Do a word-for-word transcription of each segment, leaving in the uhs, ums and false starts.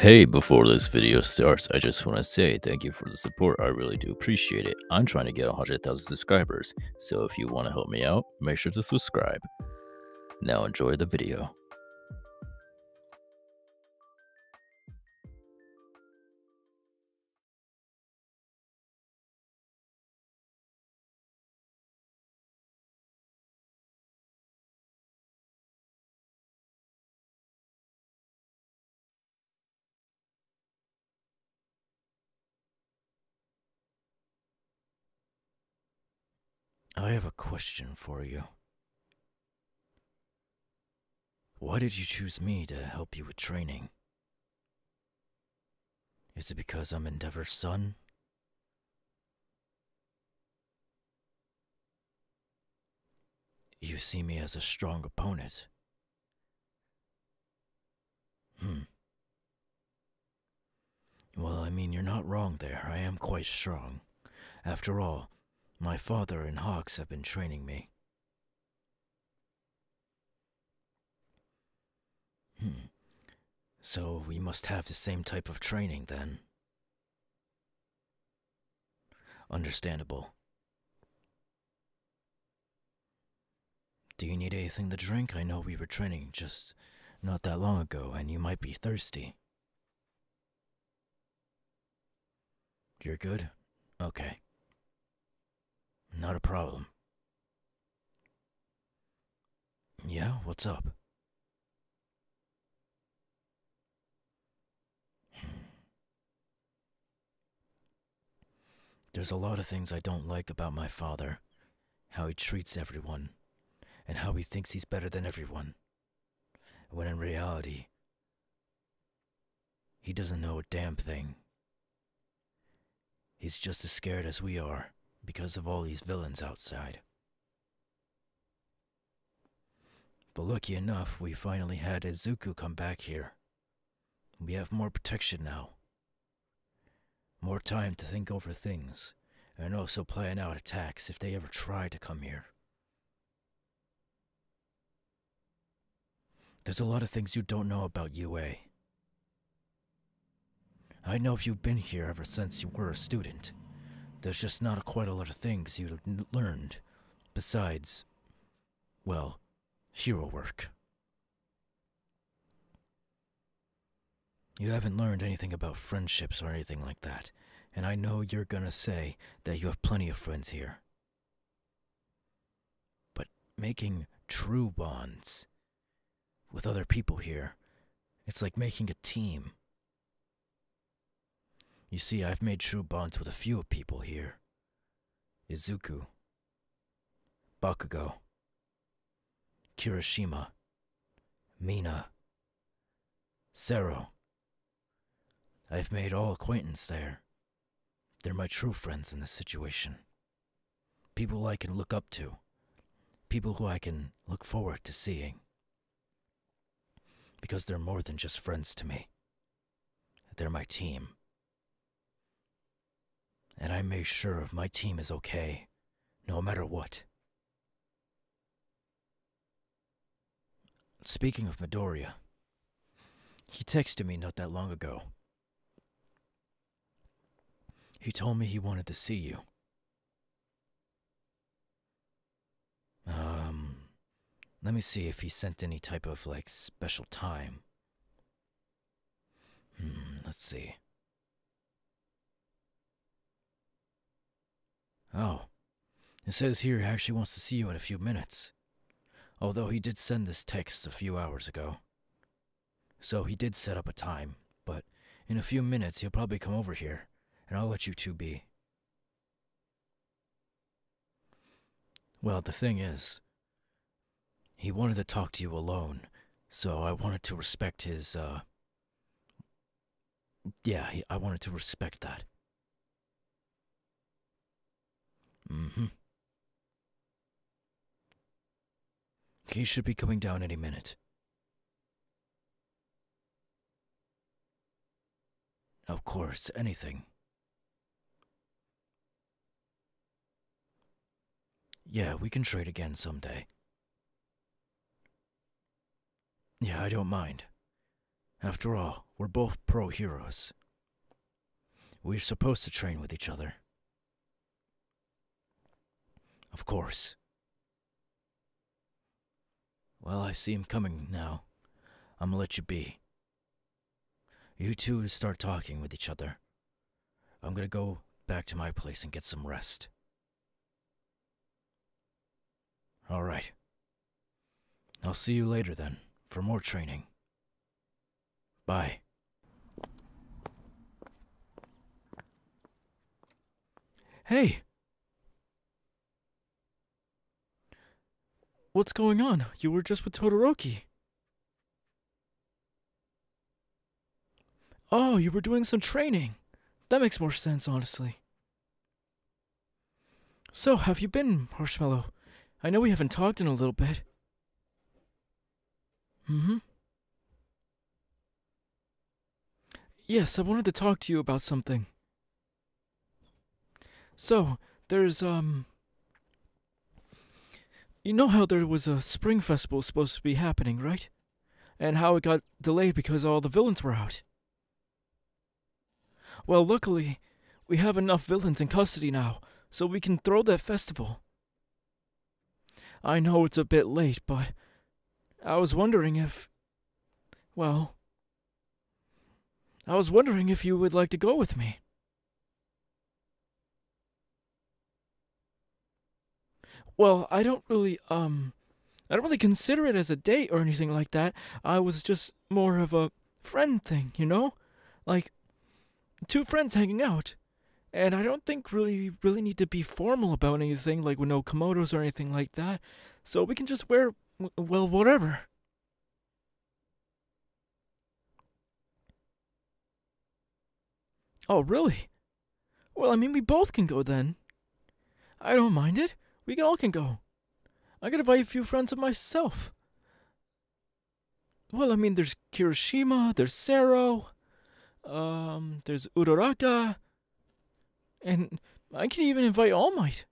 Hey, before this video starts, I just want to say thank you for the support. I really do appreciate it. I'm trying to get one hundred thousand subscribers, so if you want to help me out, make sure to subscribe. Now enjoy the video. I have a question for you. Why did you choose me to help you with training? Is it because I'm Endeavor's son? You see me as a strong opponent. Hmm. Well, I mean, you're not wrong there. I am quite strong. After all, my father and Hawks have been training me. Hmm. So we must have the same type of training then. Understandable. Do you need anything to drink? I know we were training just not that long ago, and you might be thirsty. You're good? Okay. Not a problem. Yeah, what's up? There's a lot of things I don't like about my father. How he treats everyone. And how he thinks he's better than everyone. When in reality, he doesn't know a damn thing. He's just as scared as we are. Because of all these villains outside. But lucky enough, we finally had Izuku come back here. We have more protection now. More time to think over things, and also plan out attacks if they ever try to come here. There's a lot of things you don't know about U A. I know you've been here ever since you were a student. There's just not a quite a lot of things you've learned, besides, well, hero work. You haven't learned anything about friendships or anything like that, and I know you're gonna say that you have plenty of friends here. But making true bonds with other people here, it's like making a team. You see, I've made true bonds with a few people here. Izuku, Bakugo, Kirishima, Mina, Sero. I've made all acquaintance there. They're my true friends in this situation. People I can look up to. People who I can look forward to seeing. Because they're more than just friends to me. They're my team. And I make sure my team is okay, no matter what. Speaking of Midoriya, he texted me not that long ago. He told me he wanted to see you. Um, let me see if he sent any type of, like, special time. Hmm, let's see. Oh, it says here he actually wants to see you in a few minutes. Although he did send this text a few hours ago. So he did set up a time, but in a few minutes he'll probably come over here, and I'll let you two be. Well, the thing is, he wanted to talk to you alone, so I wanted to respect his, uh... yeah, I wanted to respect that. Mm-hmm. He should be coming down any minute. Of course, anything. Yeah, we can trade again someday. Yeah, I don't mind. After all, We're both pro-heroes. We're supposed to train with each other. Of course. Well, I see him coming now. I'm gonna let you be. You two start talking with each other. I'm gonna go back to my place and get some rest. Alright. I'll see you later then, for more training. Bye. Hey! What's going on? You were just with Todoroki. Oh, you were doing some training. That makes more sense, honestly. So, how have you been, Marshmallow? I know we haven't talked in a little bit. Mm-hmm. Yes, I wanted to talk to you about something. So, there's, um... you know how there was a spring festival supposed to be happening, right? And how it got delayed because all the villains were out. Well, luckily, we have enough villains in custody now, so we can throw that festival. I know it's a bit late, but I was wondering if... well... I was wondering if you would like to go with me. Well, I don't really, um, I don't really consider it as a date or anything like that. I was just more of a friend thing, you know? Like, two friends hanging out. And I don't think really, really need to be formal about anything, like with no kimonos or anything like that. So we can just wear, well, whatever. Oh, really? Well, I mean, we both can go then. I don't mind it. We can all can go. I could invite a few friends of myself. Well, I mean, there's Kirishima, there's Sero, um, there's Uraraka, and I can even invite All Might.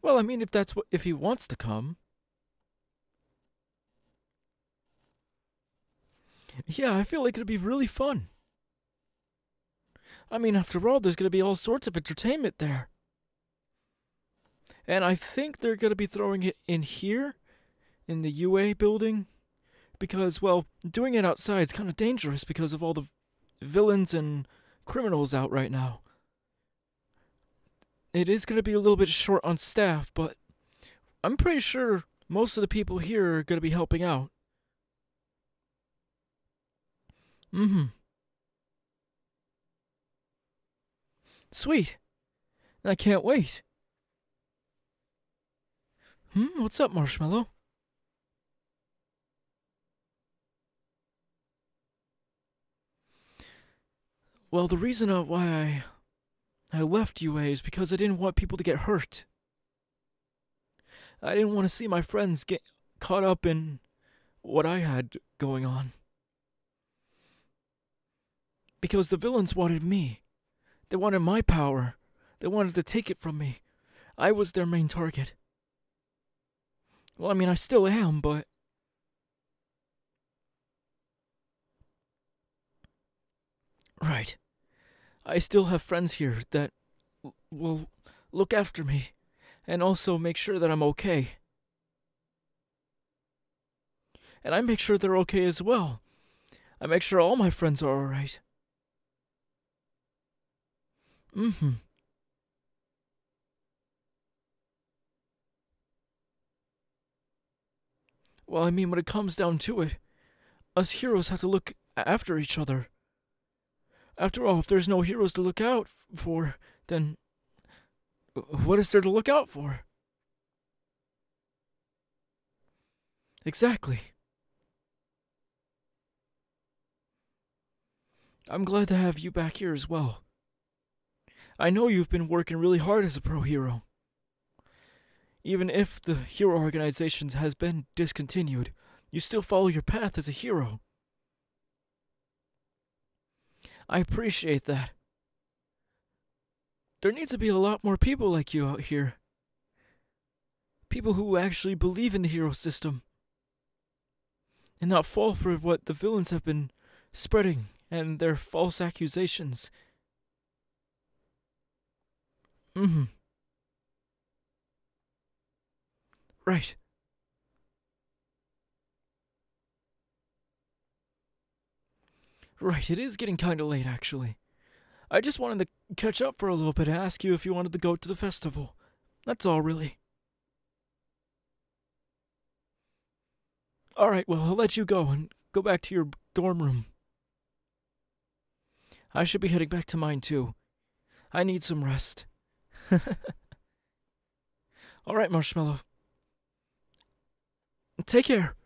Well, I mean, if that's what if he wants to come. Yeah, I feel like it'll be really fun. I mean, after all, there's gonna be all sorts of entertainment there. And I think they're going to be throwing it in here, in the U A building, because, well, doing it outside is kind of dangerous because of all the villains and criminals out right now. It is going to be a little bit short on staff, but I'm pretty sure most of the people here are going to be helping out. Mm-hmm. Sweet. I can't wait. Hmm, what's up, Marshmallow? Well, the reason uh, why I, I left U A is because I didn't want people to get hurt. I didn't want to see my friends get caught up in what I had going on. Because the villains wanted me. They wanted my power. They wanted to take it from me. I was their main target. Well, I mean, I still am, but... right. I still have friends here that will look after me and also make sure that I'm okay. And I make sure they're okay as well. I make sure all my friends are alright. Mm-hmm. Well, I mean, when it comes down to it, us heroes have to look after each other. After all, if there's no heroes to look out for, then what is there to look out for? Exactly. I'm glad to have you back here as well. I know you've been working really hard as a pro hero. Even if the hero organization has been discontinued, you still follow your path as a hero. I appreciate that. There needs to be a lot more people like you out here. People who actually believe in the hero system. and not fall for what the villains have been spreading and their false accusations. Mm-hmm. Right. Right, it is getting kind of late, actually. I just wanted to catch up for a little bit and ask you if you wanted to go to the festival. That's all, really. Alright, well, I'll let you go and go back to your dorm room. I should be heading back to mine, too. I need some rest. Alright, Marshmallow. Take care.